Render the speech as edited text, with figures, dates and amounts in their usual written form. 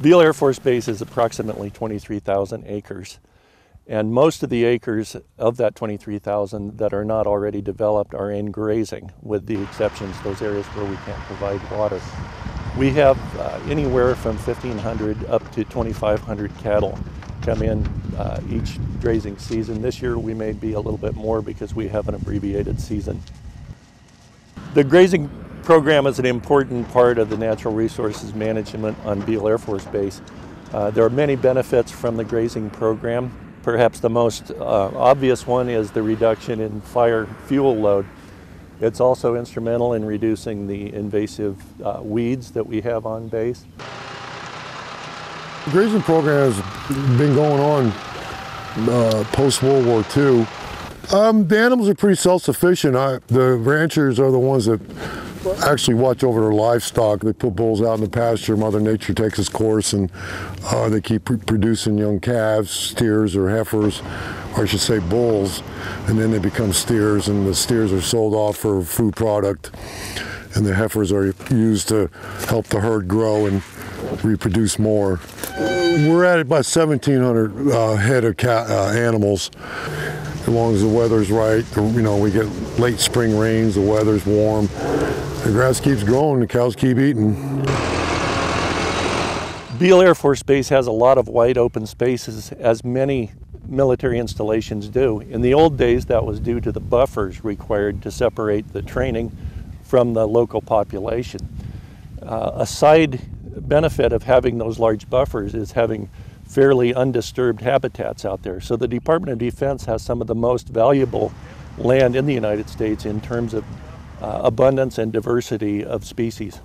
Beale Air Force Base is approximately 23,000 acres, and most of the acres of that 23,000 that are not already developed are in grazing, with the exceptions, those areas where we can't provide water. We have anywhere from 1,500 up to 2,500 cattle come in each grazing season. This year we may be a little bit more because we have an abbreviated season. The grazing program is an important part of the natural resources management on Beale Air Force Base. There are many benefits from the grazing program. Perhaps the most obvious one is the reduction in fire fuel load. It's also instrumental in reducing the invasive weeds that we have on base. The grazing program has been going on post-World War II. The animals are pretty self-sufficient. The ranchers are the ones that actually watch over their livestock. They put bulls out in the pasture, Mother Nature takes its course, and they keep producing young calves, steers or heifers, or I should say bulls, and then they become steers, and the steers are sold off for food product, and the heifers are used to help the herd grow and reproduce more. We're at about 1,700 head of animals. As long as the weather's right, you know, we get late spring rains, the weather's warm, the grass keeps growing, the cows keep eating. Beale Air Force Base has a lot of wide open spaces, as many military installations do. In the old days, that was due to the buffers required to separate the training from the local population. A side benefit of having those large buffers is having fairly undisturbed habitats out there. So the Department of Defense has some of the most valuable land in the United States in terms of abundance and diversity of species.